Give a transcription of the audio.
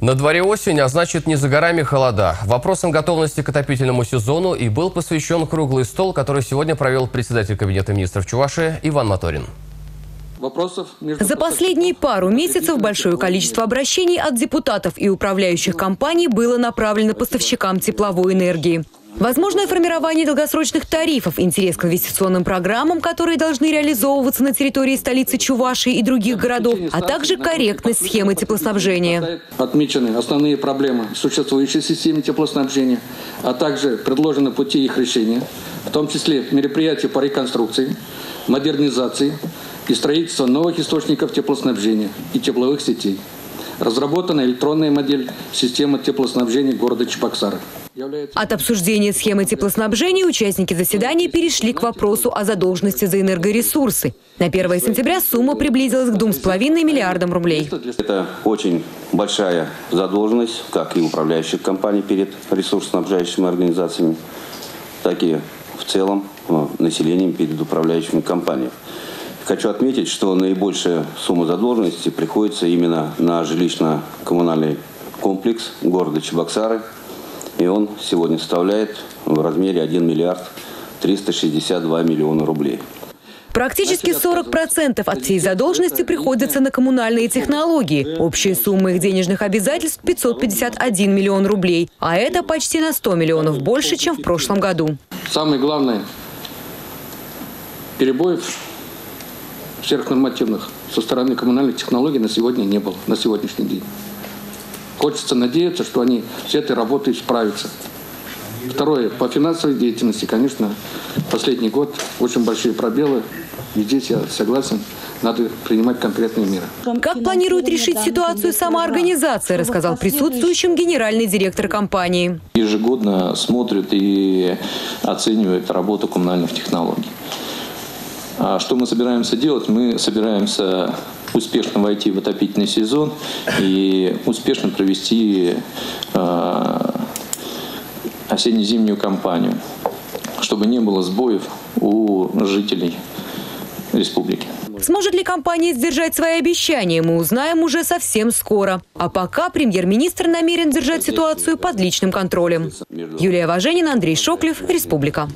На дворе осень, а значит, не за горами холода. Вопросом готовности к отопительному сезону и был посвящен круглый стол, который сегодня провел председатель Кабинета министров Чувашии Иван Моторин. За последние пару месяцев большое количество обращений от депутатов и управляющих компаний было направлено поставщикам тепловой энергии. Возможное формирование долгосрочных тарифов, интерес к инвестиционным программам, которые должны реализовываться на территории столицы Чувашии и других городов, а также корректность схемы теплоснабжения. Отмечены основные проблемы существующей системы теплоснабжения, а также предложены пути их решения, в том числе мероприятия по реконструкции, модернизации и строительству новых источников теплоснабжения и тепловых сетей. Разработана электронная модель системы теплоснабжения города Чебоксары. От обсуждения схемы теплоснабжения участники заседания перешли к вопросу о задолженности за энергоресурсы. На 1 сентября сумма приблизилась к 2,5 миллиардам рублей. Это очень большая задолженность, как и управляющих компаний перед ресурсоснабжающими организациями, так и в целом населением перед управляющими компаниями. Хочу отметить, что наибольшая сумма задолженности приходится именно на жилищно-коммунальный комплекс города Чебоксары. И он сегодня составляет в размере 1 362 000 000 рублей. Практически 40% от всей задолженности приходится на коммунальные технологии. Общая сумма их денежных обязательств – 551 миллион рублей. А это почти на 100 миллионов больше, чем в прошлом году. Самое главное – перебоев сверхнормативных со стороны коммунальных технологий на сегодня не было, на сегодняшний день. Хочется надеяться, что они с этой работой справятся. Второе, по финансовой деятельности, конечно, последний год очень большие пробелы. И здесь я согласен, надо принимать конкретные меры. Как планирует решить ситуацию сама организация, рассказал присутствующим генеральный директор компании. Ежегодно смотрят и оценивают работу коммунальных технологий. А что мы собираемся делать? Мы собираемся успешно войти в отопительный сезон и успешно провести осенне-зимнюю кампанию, чтобы не было сбоев у жителей республики. Сможет ли компания сдержать свои обещания, мы узнаем уже совсем скоро. А пока премьер-министр намерен держать ситуацию под личным контролем. Юлия Важенина, Андрей Шоклев, Республика.